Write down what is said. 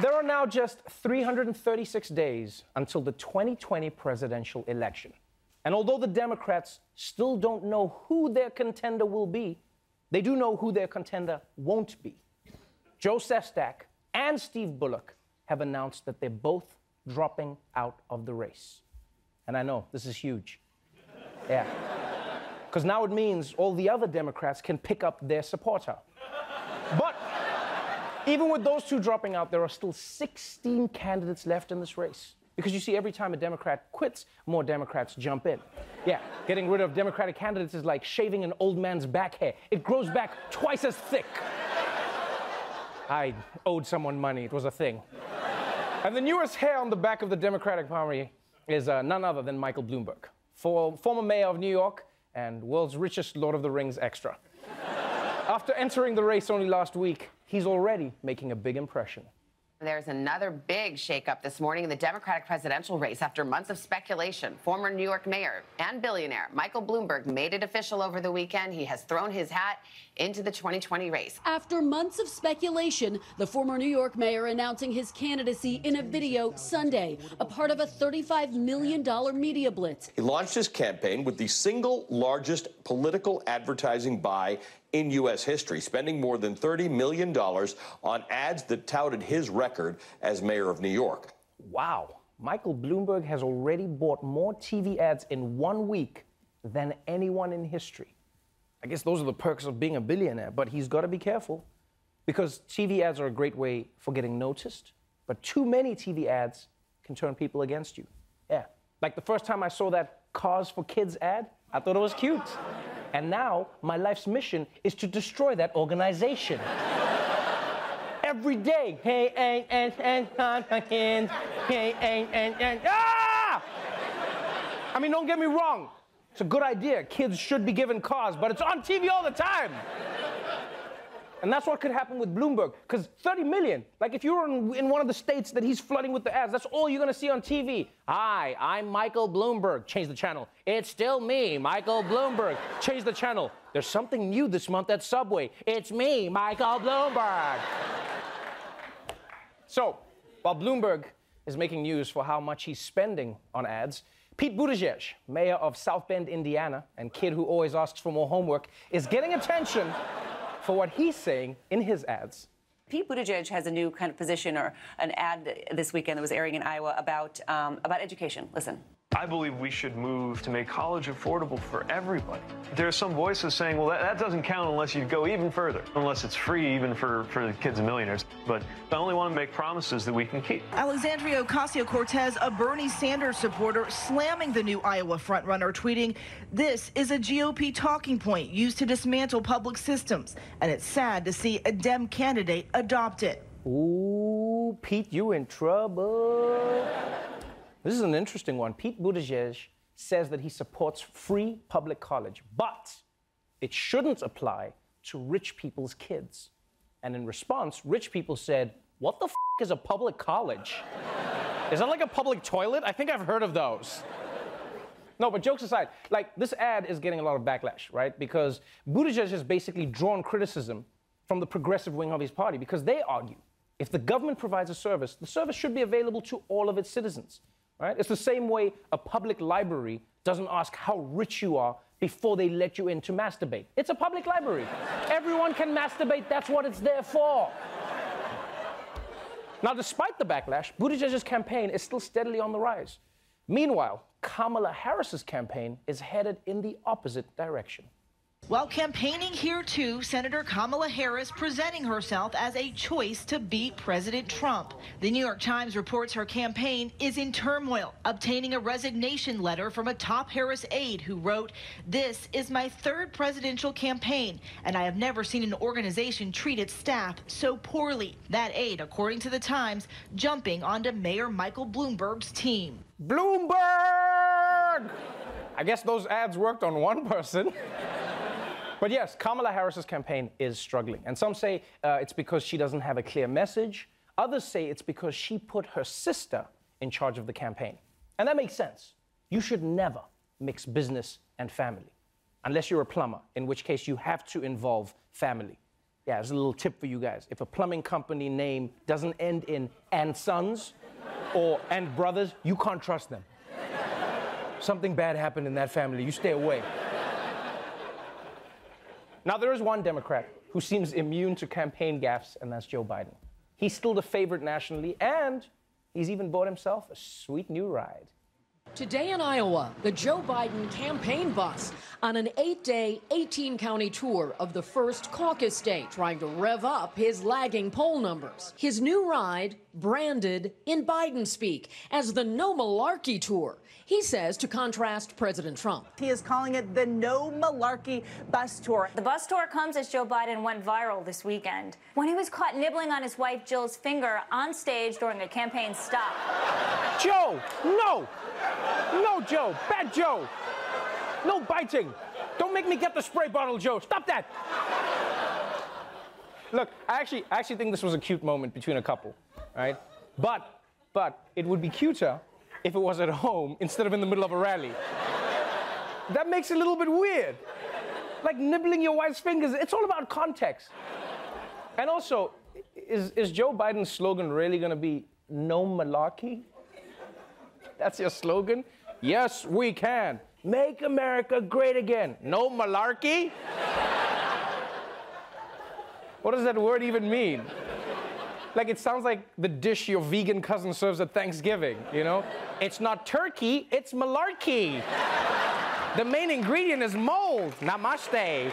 There are now just 336 days until the 2020 presidential election. And although the Democrats still don't know who their contender will be, they do know who their contender won't be. Joe Sestak and Steve Bullock have announced that they're both dropping out of the race. And I know, this is huge. Yeah. Because now it means all the other Democrats can pick up their supporter. But even with those two dropping out, there are still 16 candidates left in this race. Because you see, every time a Democrat quits, more Democrats jump in. Yeah, getting rid of Democratic candidates is like shaving an old man's back hair. It grows back twice as thick. I owed someone money. It was a thing. And the newest hair on the back of the Democratic Party is none other than Michael Bloomberg, former mayor of New York and world's richest Lord of the Rings extra. After entering the race only last week, he's already making a big impression. There's another big shakeup this morning in the Democratic presidential race. After months of speculation, former New York mayor and billionaire Michael Bloomberg made it official over the weekend. He has thrown his hat into the 2020 race. After months of speculation, the former New York mayor announcing his candidacy in a video Sunday, a part of a $35 million media blitz. He launched his campaign with the single largest political advertising buy in U.S. history, spending more than $30 million on ads that touted his record as mayor of New York. Wow. Michael Bloomberg has already bought more TV ads in 1 week than anyone in history. I guess those are the perks of being a billionaire, but he's got to be careful because TV ads are a great way for getting noticed, but too many TV ads can turn people against you. Yeah. Like the first time I saw that Cars for Kids ad, I thought it was cute. And now, my life's mission is to destroy that organization. Every day. Hey, ah! I mean, don't get me wrong. It's a good idea. Kids should be given cars, but it's on TV all the time. And that's what could happen with Bloomberg, because 30 million, like if you're in one of the states that he's flooding with the ads, that's all you're going to see on TV. Hi, I'm Michael Bloomberg. Change the channel. It's still me, Michael Bloomberg. Change the channel. There's something new this month at Subway. It's me, Michael Bloomberg. So, while Bloomberg is making news for how much he's spending on ads, Pete Buttigieg, mayor of South Bend, Indiana, and kid who always asks for more homework, is getting attention for what he's saying in his ads. Pete Buttigieg has a new kind of position or an ad this weekend that was airing in Iowa about education. Listen. I believe we should move to make college affordable for everybody. There are some voices saying, well, that doesn't count unless you go even further, unless it's free even for the kids and millionaires. But I only want to make promises that we can keep. Alexandria Ocasio-Cortez, a Bernie Sanders supporter, slamming the new Iowa frontrunner, tweeting, "This is a GOP talking point used to dismantle public systems, and it's sad to see a Dem candidate adopt it." Ooh, Pete, you in trouble. This is an interesting one. Pete Buttigieg says that he supports free public college, but it shouldn't apply to rich people's kids. And in response, rich people said, "What the f is a public college? Is that like a public toilet? I think I've heard of those." No, but jokes aside, like, this ad is getting a lot of backlash, right? Because Buttigieg has basically drawn criticism from the progressive wing of his party because they argue if the government provides a service, the service should be available to all of its citizens. Right? It's the same way a public library doesn't ask how rich you are before they let you in to masturbate. It's a public library. Everyone can masturbate. That's what it's there for. Now, despite the backlash, Buttigieg's campaign is still steadily on the rise. Meanwhile, Kamala Harris's campaign is headed in the opposite direction. While campaigning here, too, Senator Kamala Harris presenting herself as a choice to beat President Trump. The New York Times reports her campaign is in turmoil, obtaining a resignation letter from a top Harris aide who wrote, "This is my third presidential campaign, and I have never seen an organization treat its staff so poorly." That aide, according to the Times, jumping onto Mayor Michael Bloomberg's team. Bloomberg! I guess those ads worked on one person. But yes, Kamala Harris's campaign is struggling. And some say it's because she doesn't have a clear message. Others say it's because she put her sister in charge of the campaign. And that makes sense. You should never mix business and family, unless you're a plumber, in which case you have to involve family. Yeah, there's a little tip for you guys. If a plumbing company name doesn't end in "and sons" or "and brothers," you can't trust them. Something bad happened in that family. You stay away. Now, there is one Democrat who seems immune to campaign gaffes, and that's Joe Biden. He's still the favorite nationally, and he's even bought himself a sweet new ride. Today in Iowa, the Joe Biden campaign bus on an 8-day, 18-county tour of the first caucus state, trying to rev up his lagging poll numbers. His new ride, branded in Biden speak as the No Malarkey Tour, he says to contrast President Trump. He is calling it the No Malarkey Bus Tour. The bus tour comes as Joe Biden went viral this weekend when he was caught nibbling on his wife Jill's finger on stage during a campaign stop. Joe, no! No, Joe. Bad Joe. No biting. Don't make me get the spray bottle, Joe. Stop that. Look, I actually think this was a cute moment between a couple, right? But it would be cuter if it was at home instead of in the middle of a rally. That makes it a little bit weird. Like nibbling your wife's fingers. It's all about context. And also, is Joe Biden's slogan really going to be "No Malarkey"? That's your slogan? Yes, we can. Make America great again. No malarkey? What does that word even mean? Like, it sounds like the dish your vegan cousin serves at Thanksgiving, you know? It's not turkey, it's malarkey. The main ingredient is mold. Namaste.